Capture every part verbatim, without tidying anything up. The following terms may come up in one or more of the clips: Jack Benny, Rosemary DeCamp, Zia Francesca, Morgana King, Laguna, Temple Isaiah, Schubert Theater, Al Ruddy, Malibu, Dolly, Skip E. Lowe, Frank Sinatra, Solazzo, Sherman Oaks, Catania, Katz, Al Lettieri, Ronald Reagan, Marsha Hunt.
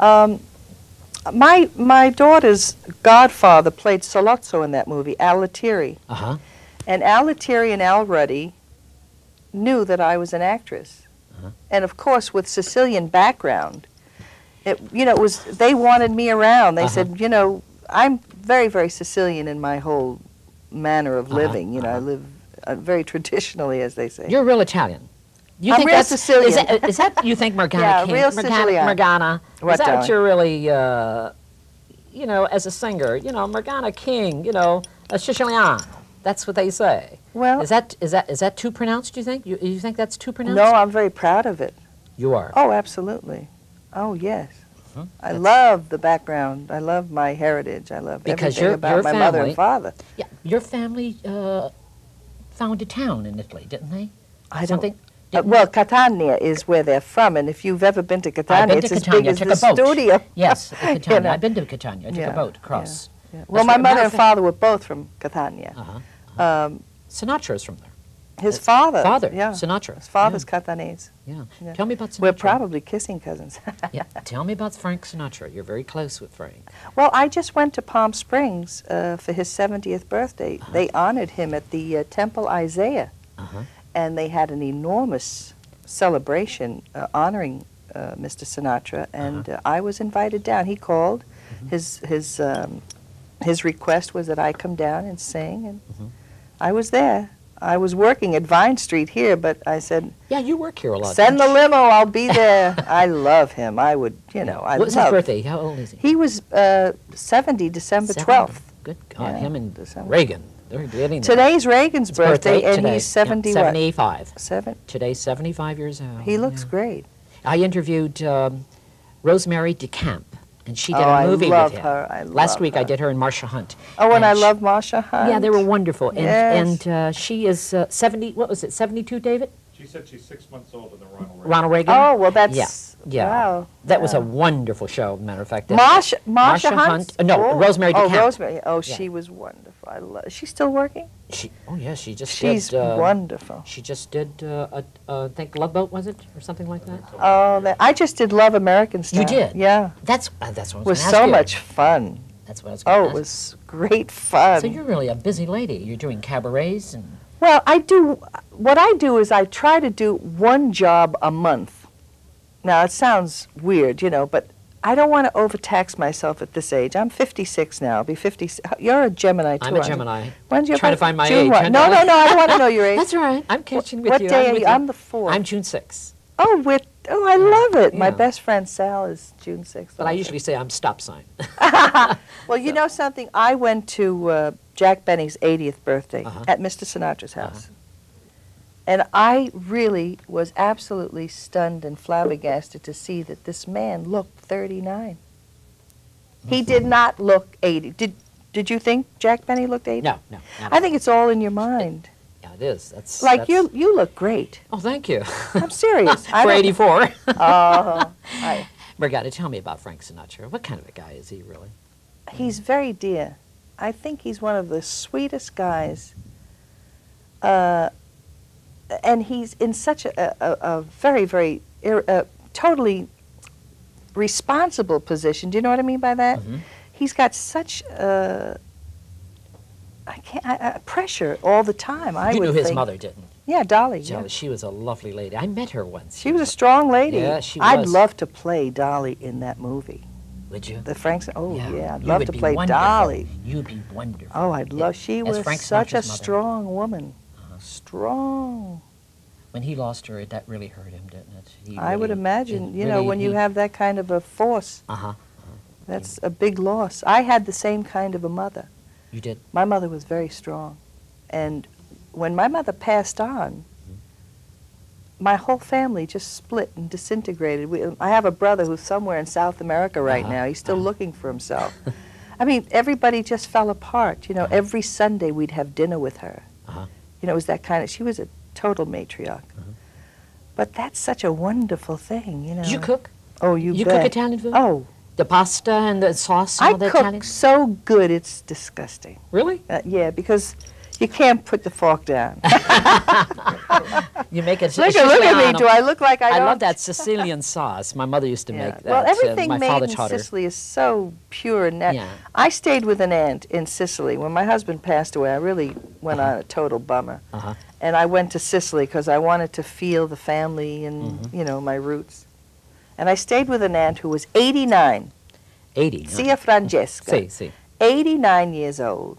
Um, my my daughter's godfather played Solazzo in that movie, Al Lettieri. Uh-huh. And Al Lettieri and Al Ruddy knew that I was an actress. Uh-huh. And of course, with Sicilian background, it, you know, it was, they wanted me around. They uh-huh. said, you know, I'm very, very Sicilian in my whole manner of uh-huh. living. You know, uh-huh. I live uh, very traditionally, as they say. You're real Italian. You I'm think real that's, Sicilian. Is that, is that you think Morgana yeah, King? Real Sicilian. Morgana, what is that darling? What you're really, uh, you know, as a singer, you know, Morgana King, you know, a Sicilian. That's what they say. Well, is that is that is that too pronounced? Do you think you you think that's too pronounced? No, I'm very proud of it. You are. Oh, absolutely. Oh, yes. Uh-huh. I that's love the background. I love my heritage. I love because everything your, about your my family, mother and father. Yeah, your family uh, found a town in Italy, didn't they? I Something? don't. Uh, well, Catania is where they're from, and if you've ever been to Catania, been to it's Catania, as big as the studio. Yes, Catania. You know? I've been to Catania. I took yeah, a boat across. Yeah, yeah. Well, my mother and father were both from Catania. Uh-huh, uh-huh. Um, Sinatra is from there. His That's father. Father, yeah. Sinatra. His father's yeah. Catanese. Yeah. yeah. Tell me about Sinatra. We're probably kissing cousins. yeah. Tell me about Frank Sinatra. You're very close with Frank. Well, I just went to Palm Springs uh, for his seventieth birthday. Uh-huh. They honored him at the uh, Temple Isaiah. Uh-huh. And they had an enormous celebration uh, honoring uh, Mister Sinatra, and uh-huh. uh, I was invited down. He called. Mm-hmm. His his um, his request was that I come down and sing, and mm-hmm. I was there. I was working at Vine Street here, but I said, "Yeah, you work here a lot." Send the limo. I'll be there. I love him. I would, you know, I love. What was his birthday? How old is he? He was uh, seventy, December twelfth. Good God, yeah, him and December. Reagan. They're getting there. Today's Reagan's birthday, birthday, and today. He's seventy. Yeah, seventy-five. Seven. Today's seventy-five years old. He looks yeah. great. I interviewed um, Rosemary DeCamp, and she did oh, a movie I love with him. Her. I love Last week her. I did her and Marsha Hunt. Oh, and, and I she, love Marsha Hunt. Yeah, they were wonderful. And, yes. and uh, she is uh, seventy. What was it? Seventy-two, David. She said she's six months older than Ronald Reagan. Ronald Reagan. Oh well, that's yeah. Yeah, wow. That yeah. was a wonderful show, matter of fact. Marsha, Marsha, Marsha Hunt? Hunt? No, oh. Rosemary DeCamp. Oh, Rosemary. Oh, yeah. She was wonderful. I love. She's still working? She. Oh, yeah, she just She's did... She's uh, wonderful. She just did, uh, a, uh, I think, Love Boat, was it? Or something like that? Oh, that, I just did Love American Style. You did? Yeah. That's, uh, that's what I was going to ask you. It was so much fun. That's what I was going to ask. Oh, it was great fun. So you're really a busy lady. You're doing cabarets and... Well, I do... What I do is I try to do one job a month. Now, it sounds weird, you know, but I don't want to overtax myself at this age. I'm fifty-six now. I'll be fifty. You're a Gemini, too. I'm a Gemini. When's your Trying to find my June age. One. No, no, no. I don't want to know your age. That's all right. I'm catching what, with what you. What day I'm are you? I'm the fourth. I'm June sixth. Oh, with, oh I yeah. love it. Yeah. My best friend Sal is June sixth. But also. I usually say I'm stop sign. well, so. you know something? I went to uh, Jack Benny's eightieth birthday uh-huh. at Mister Sinatra's house. Uh-huh. And I really was absolutely stunned and flabbergasted to see that this man looked thirty-nine. He did not look eighty. Did Did you think Jack Benny looked eighty? No, no. I think it's all in your mind. It, yeah, it is. That's like that's... you. You look great. Oh, thank you. I'm serious. For eighty-four. Oh, uh, I... Morgana, tell me about Frank Sinatra. What kind of a guy is he really? He's very dear. I think he's one of the sweetest guys. Uh. And he's in such a, a, a very, very, ir, uh, totally responsible position. Do you know what I mean by that? Mm-hmm. He's got such uh, I can't, I, I, pressure all the time, I you would You knew his think. mother, didn't Yeah, Dolly. Dolly yeah. She was a lovely lady. I met her once. She was a strong lady. Yeah, she was. I'd love to play Dolly in that movie. Would you? The Franks. Oh, yeah. yeah I'd you love to play wonderful. Dolly. You'd be wonderful. Oh, I'd love. Yeah. She As was Frank such Sinatra's a mother. strong woman. Strong. When he lost her, it, that really hurt him, didn't it? He I really, would imagine. You really know, when he, you have that kind of a force, uh-huh, uh-huh. that's yeah. a big loss. I had the same kind of a mother. You did? My mother was very strong. And when my mother passed on, mm-hmm. my whole family just split and disintegrated. We, I have a brother who's somewhere in South America right uh-huh. now. He's still uh-huh. looking for himself. I mean, everybody just fell apart. You know, uh-huh. every Sunday we'd have dinner with her. Uh-huh. You know, it was that kind of, she was a total matriarch. Mm-hmm. But that's such a wonderful thing, you know. Did you cook? Oh, you You bet. cook Italian food? Oh. The pasta and the sauce and I all the Italian? I cook so good, it's disgusting. Really? Uh, yeah, because You can't put the fork down. You make it. Look, look at me. Do I look like I? I don't? Love that Sicilian sauce. My mother used to yeah. make that. Well, everything uh, made in taughter. Sicily is so pure and natural. Yeah. I stayed with an aunt in Sicily when my husband passed away. I really went uh-huh. on a total bummer, uh-huh. and I went to Sicily because I wanted to feel the family and mm-hmm. you know, my roots. And I stayed with an aunt who was eighty-nine. eighty. Zia Francesca. See, see. eighty-nine years old.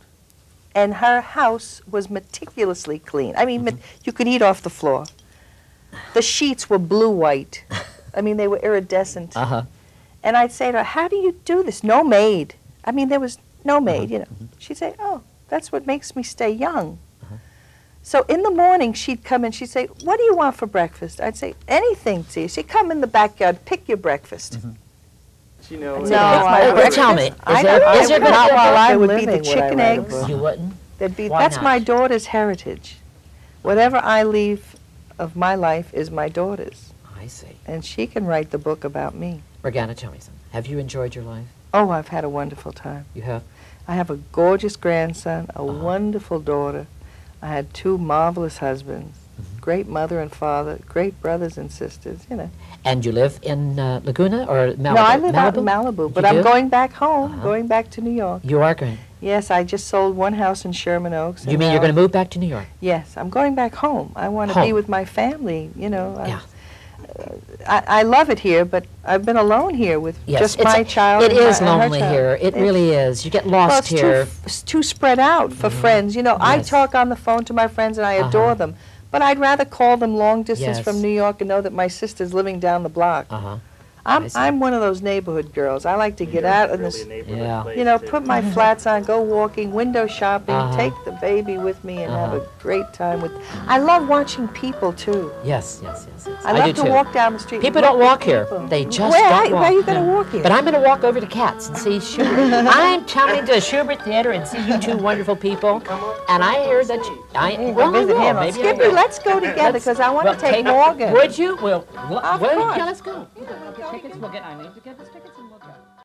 And her house was meticulously clean. I mean, mm-hmm. you could eat off the floor. The sheets were blue-white. I mean, they were iridescent. Uh-huh. And I'd say to her, how do you do this? No maid. I mean, there was no maid, uh-huh. you know. Mm-hmm. She'd say, oh, that's what makes me stay young. Uh-huh. So in the morning, she'd come and she'd say, what do you want for breakfast? I'd say, anything, Zia. She'd come in the backyard, pick your breakfast. Mm-hmm. You know, no, I, I, tell me. Is I there, know, is there would, not while I would be the chicken eggs. You wouldn't? There'd be, that's not? My daughter's heritage. Whatever I leave of my life is my daughter's. I see. And she can write the book about me. Morgana, tell me something. Have you enjoyed your life? Oh, I've had a wonderful time. You have? I have a gorgeous grandson, a uh-huh. wonderful daughter. I had two marvelous husbands. Great mother and father, great brothers and sisters, you know. And you live in uh, Laguna or Malibu? No, I live Malibu? out in Malibu, but you I'm do? going back home, uh-huh. going back to New York. You are going? Yes, I just sold one house in Sherman Oaks. You mean Malibu. You're going to move back to New York? Yes, I'm going back home. I want to be with my family, you know. I, yeah. I, I love it here, but I've been alone here with yes, just my a, child. It is my, lonely here. It it's, really is. You get lost well, it's here. Too, it's too spread out for mm-hmm. friends. You know, yes. I talk on the phone to my friends and I uh-huh. adore them. But I'd rather call them long distance yes. from New York and know that my sister's living down the block. Uh-huh. I'm I'm one of those neighborhood girls. I like to New get York's out in really the yeah. you know, put my flats on, go walking, window shopping, uh-huh. take the baby with me, and uh-huh. have a great time with. I love watching people too. Yes, yes, yes. yes. I, I love to too. walk down the street. People don't walk here. People. They just where, don't I, walk. Where are you going to yeah. walk here? But I'm going to walk over to Katz and see Schubert. I'm coming to the Schubert Theater and see you two wonderful people. And I hear that you. I will well, visit him. Maybe Skipper, I let's go together because I want well, to take, take Morgan. Would you? Well, of well, course. Yeah, let's go. Yeah, we'll go. Tickets, we'll get, I need to get those tickets and we'll go.